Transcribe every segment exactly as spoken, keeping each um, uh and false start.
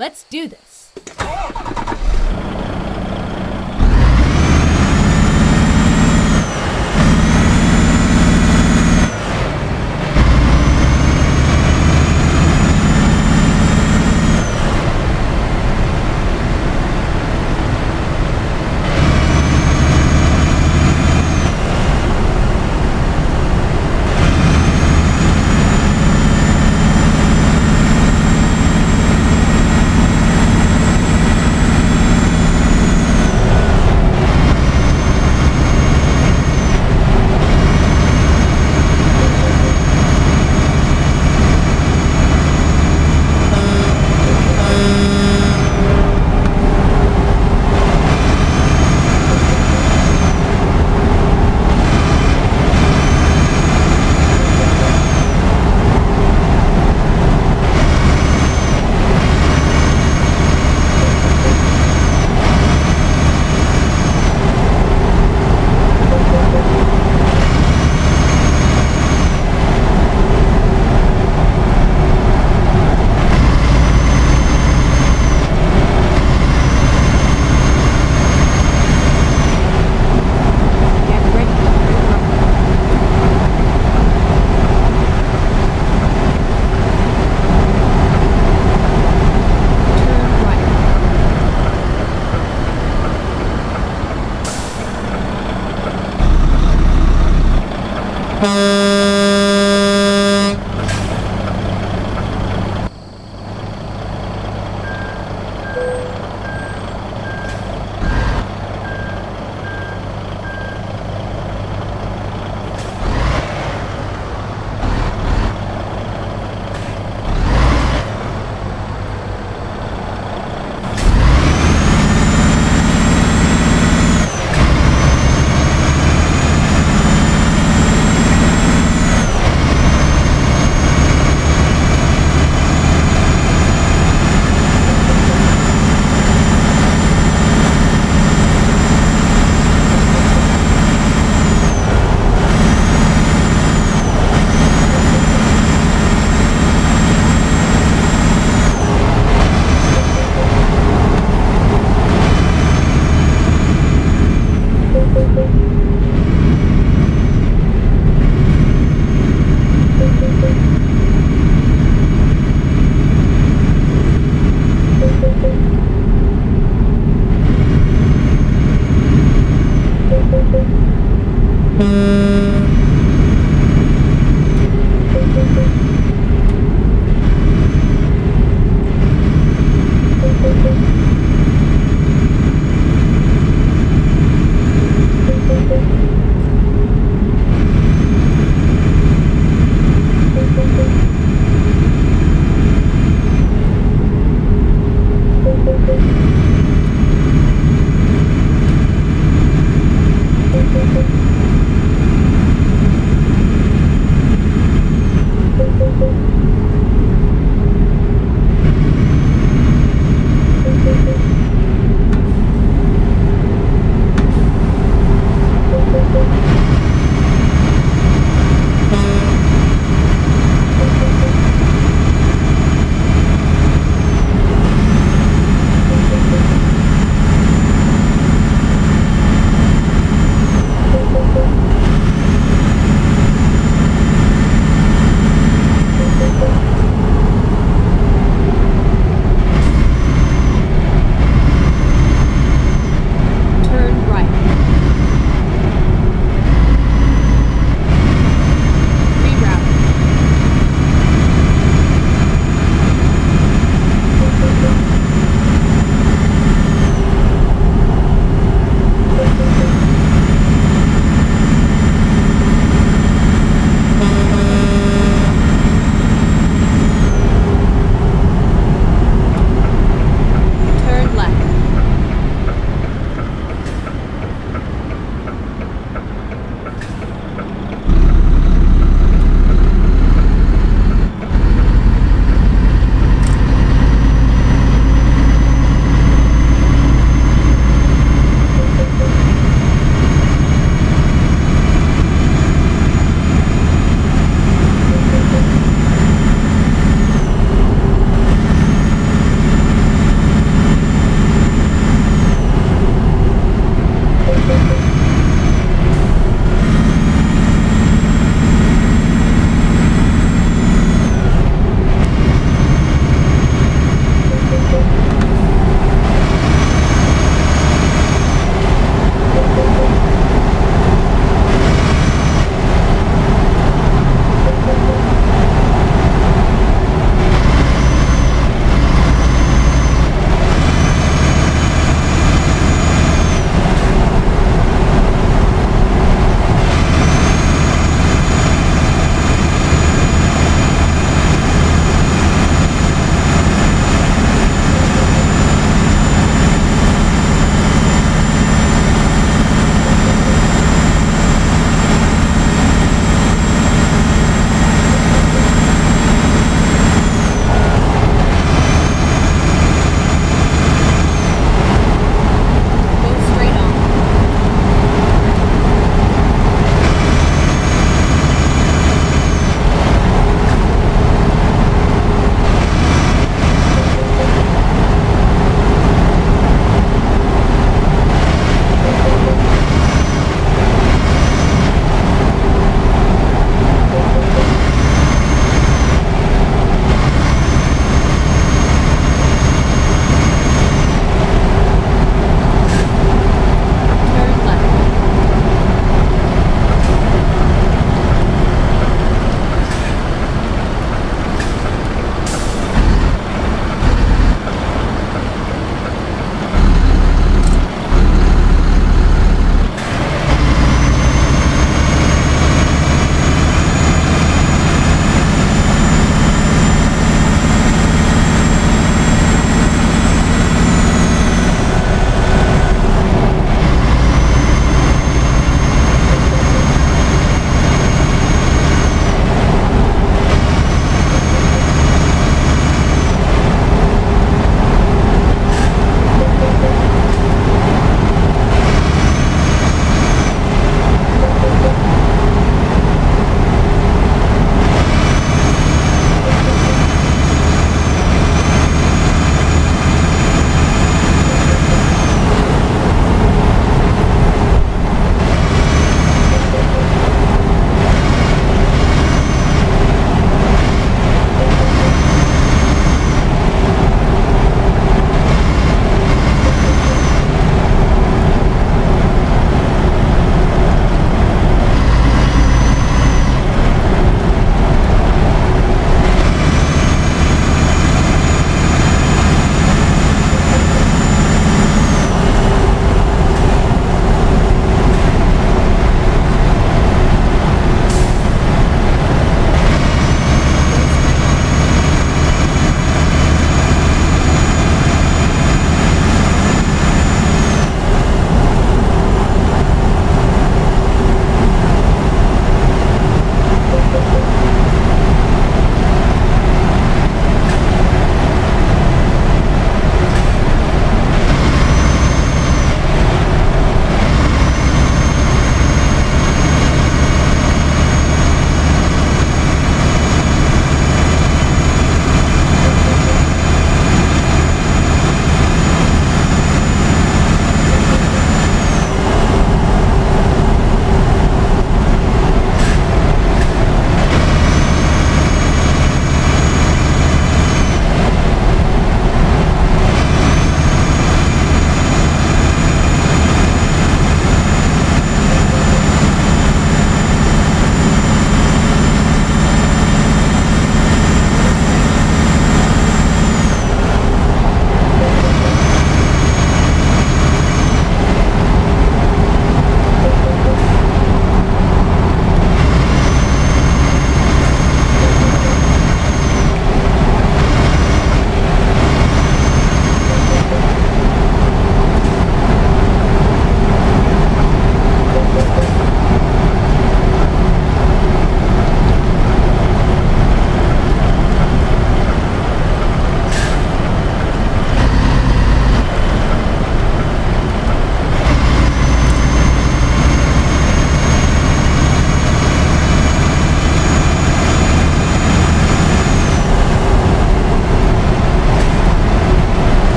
Let's do this.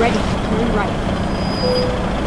Ready to turn right.